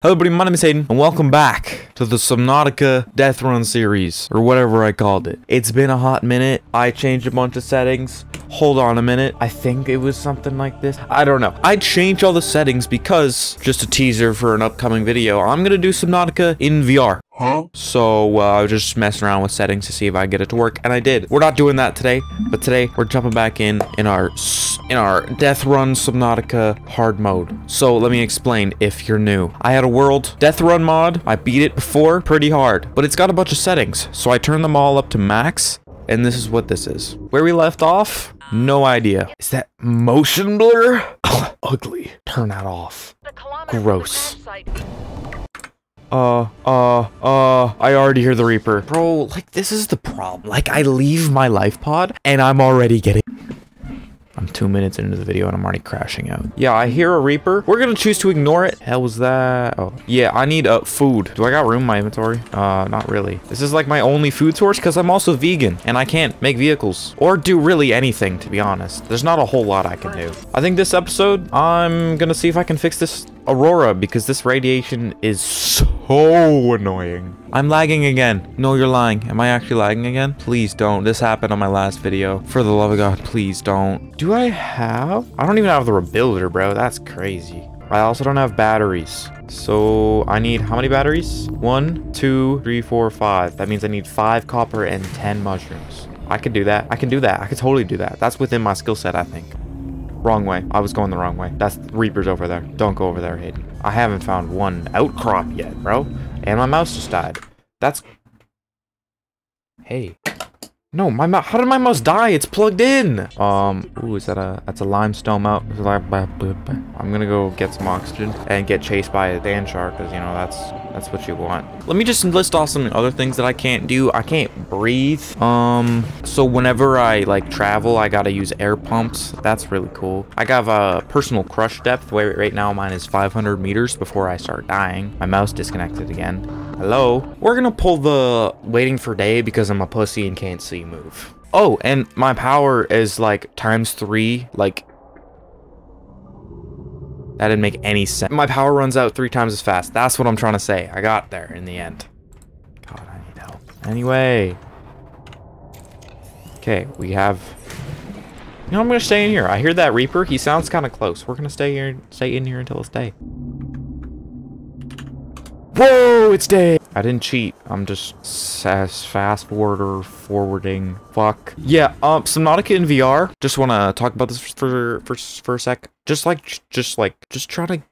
Hello everybody, my name is Hayden, and welcome back to the Subnautica Death Run series, or whatever I called it. It's been a hot minute. I changed a bunch of settings. Hold on a minute. I think it was something like this. I don't know. I changed all the settings because, just a teaser for an upcoming video, I'm gonna do Subnautica in VR. Huh? So, I was just messing around with settings to see if I could get it to work, and I did. We're not doing that today, but today we're jumping back in our Death Run Subnautica hard mode. So, let me explain if you're new. I had a world Death Run mod. I beat it before pretty hard, but it's got a bunch of settings. So, I turned them all up to max, and this is what this is. Where we left off? No idea. Is that motion blur? Ugh, ugly. Turn that off. Gross. I already hear the Reaper. Bro, like, this is the problem. Like, I leave my life pod, and I'm already getting... I'm 2 minutes into the video, and I'm already crashing out. Yeah, I hear a Reaper. We're gonna choose to ignore it. Hell was that? Oh, yeah, I need, food. Do I got room in my inventory? Not really. This is, like, my only food source, because I'm also vegan, and I can't make vehicles. Or do really anything, to be honest. There's not a whole lot I can do. I think this episode, I'm gonna see if I can fix this Aurora, because this radiation is so annoying. I'm lagging again. No, you're lying. Am I actually lagging again? Please don't. This happened on my last video. For the love of God, please don't. Do I have? I don't even have the rebuilder, bro. That's crazy. I also don't have batteries. So I need how many batteries? 1, 2, 3, 4, 5. That means I need 5 copper and 10 mushrooms. I could do that. I can do that. I could totally do that. That's within my skill set, I think. Wrong way. I was going the wrong way. That's Reaper's over there. Don't go over there, Hayden. I haven't found one outcrop yet, bro. And my mouse just died. That's... Hey. No, my mouse... How did my mouse die? It's plugged in! Ooh, is that a... That's a limestone mount. I'm gonna go get some oxygen and get chased by a sand shark, because, you know, that's what you want. Let me just list off some other things that I can't do. I can't breathe. So whenever I, like, travel, I gotta use air pumps. That's really cool. I got a personal crush depth. Wait, right now mine is 500 meters before I start dying. My mouse disconnected again. Hello? We're gonna pull the waiting for day because I'm a pussy and can't see move. Oh, and my power is, like, ×3, like... That didn't make any sense. My power runs out 3 times as fast. That's what I'm trying to say. I got there in the end. God, I need help. Anyway. Okay, we have... You know, I'm going to stay in here. I hear that Reaper. He sounds kind of close. We're going to stay here, stay in here until it's day. Whoa, it's day. I didn't cheat. I'm just fast forwarding. Fuck. Yeah, Subnautica in VR. Just want to talk about this for a sec. Just try to,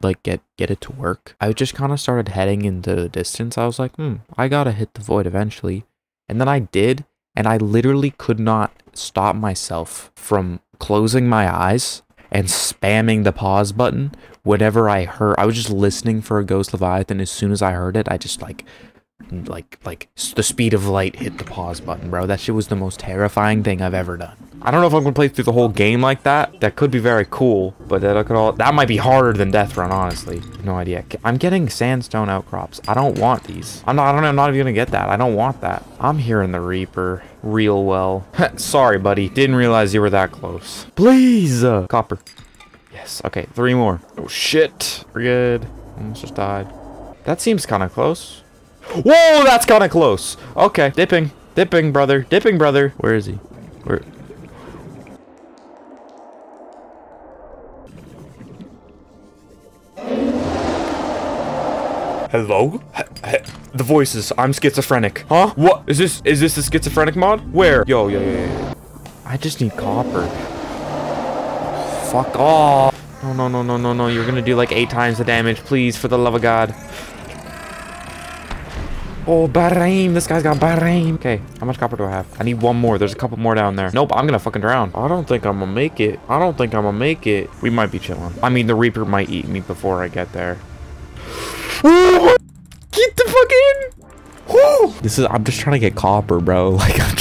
like, get it to work. I just kind of started heading into the distance. I was like, I gotta hit the void eventually. And then I did, and I literally could not stop myself from closing my eyes and spamming the pause button whenever I heard. I was just listening for a Ghost Leviathan. As soon as I heard it, I just like the speed of light hit the pause button, bro. That shit was the most terrifying thing I've ever done. I don't know if I'm gonna play through the whole game like that. That could be very cool, but that might be harder than Death Run, honestly. No idea. I'm getting sandstone outcrops. I don't want these. I'm not even gonna get that. I don't want that. I'm hearing the Reaper real well. Sorry, buddy. Didn't realize you were that close. Please, copper. Yes. Okay, 3 more. Oh shit. We're good. Almost just died. That seems kind of close. Whoa, that's kind of close. Okay, dipping. Dipping, brother. Dipping, brother. Where is he? Where? Hello? The voices. I'm schizophrenic. Huh? What? Is this the schizophrenic mod? Where? Yo, yo, yo, yo. I just need copper. Fuck off. No, no, no, no, no, no. You're gonna do like 8 times the damage. Please, for the love of God. Oh, bad aim. This guy's got bad aim. Okay, how much copper do I have? I need 1 more. There's a couple more down there. Nope, I'm gonna fucking drown. I don't think I'm gonna make it. I don't think I'm gonna make it. We might be chilling. I mean, the Reaper might eat me before I get there. Ooh, get the fucking... Ooh. This is... I'm just trying to get copper, bro. Like, I'm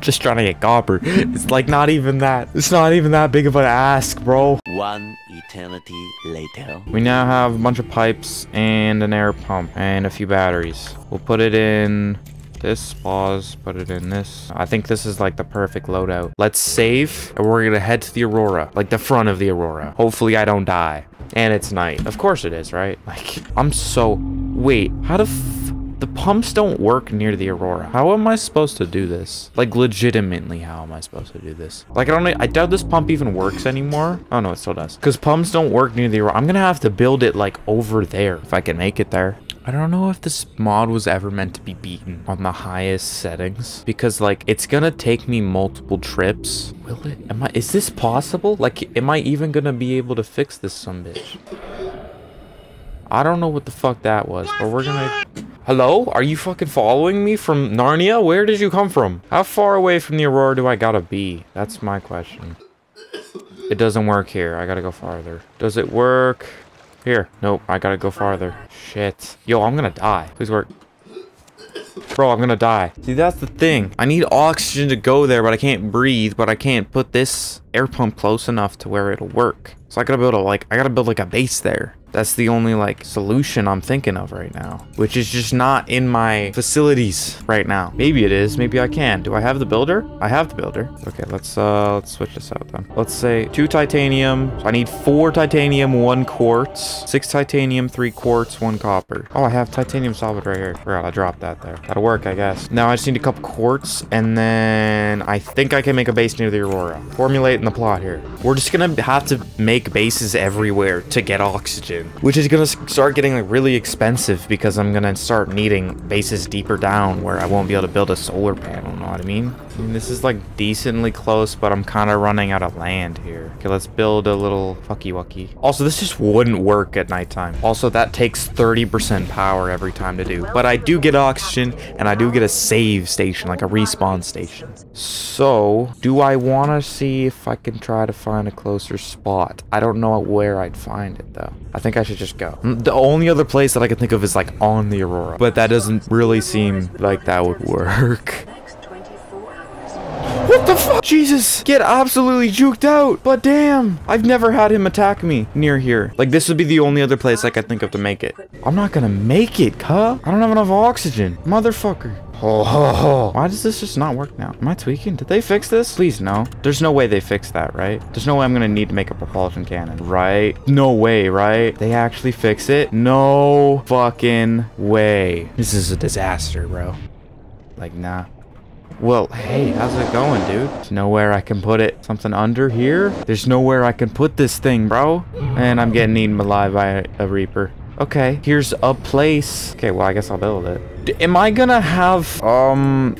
just trying to get copper. It's like not even that. It's not even that big of an ask, bro. 1 eternity later. We now have a bunch of pipes and an air pump and a few batteries. We'll put it in this, pause, put it in this. I think this is like the perfect loadout. Let's save, and we're gonna head to the Aurora, like the front of the Aurora. Hopefully I don't die. And it's night. Of course it is, right? Like, I'm so... Wait, how the the pumps don't work near the Aurora. How am I supposed to do this? Like, legitimately, how am I supposed to do this? Like, I doubt this pump even works anymore. Oh, no, it still does. Because pumps don't work near the Aurora. I'm gonna have to build it, like, over there. If I can make it there. I don't know if this mod was ever meant to be beaten on the highest settings, because like it's gonna take me multiple trips. Will it? Is this possible? Like, am I even gonna be able to fix this sumbitch? I don't know what the fuck that was, but we're gonna... Hello? Are you fucking following me from Narnia? Where did you come from? How far away from the Aurora do I gotta be? That's my question. It doesn't work here. I gotta go farther. Does it work? Here. Nope. I gotta go farther. Shit. Yo, I'm gonna die. Please work. Bro, I'm gonna die. See, that's the thing. I need oxygen to go there, but I can't breathe, but I can't put this air pump close enough to where it'll work. So I gotta build a, like, I gotta build, like, a base there. That's the only, like, solution I'm thinking of right now, which is just not in my facilities right now. Maybe it is. Maybe I can. Do I have the builder? I have the builder. Okay, let's switch this out then. Let's say 2 titanium. I need 4 titanium, 1 quartz, 6 titanium, 3 quartz, 1 copper. Oh, I have titanium solid right here. Forgot I dropped that there. That'll work, I guess. Now I just need a couple quartz, and then I think I can make a base near the Aurora. Formulating the plot here. We're just gonna have to make bases everywhere to get oxygen, which is gonna start getting like really expensive because I'm gonna start needing bases deeper down where I won't be able to build a solar panel. You know what I mean? I mean, this is like decently close, but I'm kind of running out of land here. Okay, let's build a little fucky wucky. Also, this just wouldn't work at nighttime. Also, that takes 30% power every time to do, but I do get oxygen and I do get a save station, like a respawn station. So do I want to see if I can try to find a closer spot? I don't know where I'd find it though. I think I should just go. The only other place that I can think of is like on the Aurora, but that doesn't really seem like that would work. What the fuck? Jesus, get absolutely juked out. But damn, I've never had him attack me near here. Like, this would be the only other place I could think of to make it. I'm not gonna make it, huh? I don't have enough oxygen, motherfucker. Oh, why does this just not work now? Am I tweaking? Did they fix this? Please, no. There's no way they fixed that, right? There's no way I'm gonna need to make a propulsion cannon, right? No way, right? They actually fix it? No fucking way. This is a disaster, bro. Like, nah. Well, hey, how's it going, dude? There's nowhere I can put it. Something under here? There's nowhere I can put this thing, bro. And I'm getting eaten alive by a Reaper. Okay, here's a place. Okay, well, I guess I'll build it. Am I gonna have,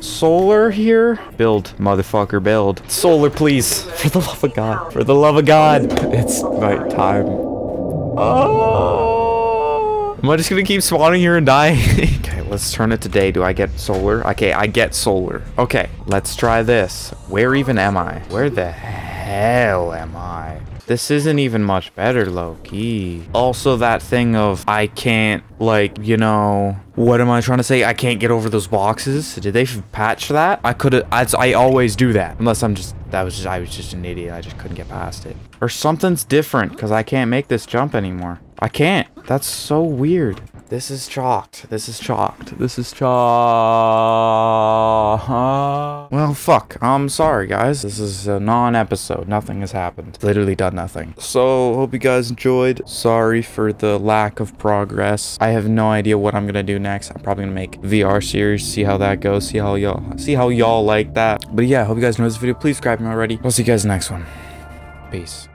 solar here? Build, motherfucker, build. Solar, please. For the love of God. For the love of God. It's nighttime. Oh. Am I just gonna keep spawning here and dying? Let's turn it to day. Do I get solar? Okay, I get solar. Okay, let's try this. Where even am I? Where the hell am I? This isn't even much better, low-key. Also, that thing of I can't, like, you know... What am I trying to say? I can't get over those boxes. Did they patch that? I could have... I always do that. Unless I'm just... I was just an idiot. I just couldn't get past it. Or something's different, because I can't make this jump anymore. I can't. That's so weird. This is chalked. This is chalked. This is chalked. Well, fuck. I'm sorry, guys. This is a non-episode. Nothing has happened. Literally done nothing. So, hope you guys enjoyed. Sorry for the lack of progress. I have no idea what I'm gonna do next. I'm probably gonna make VR series. See how that goes. See how y'all like that. But yeah, hope you guys enjoyed this video. Please subscribe if you already. I'll see you guys in the next one. Peace.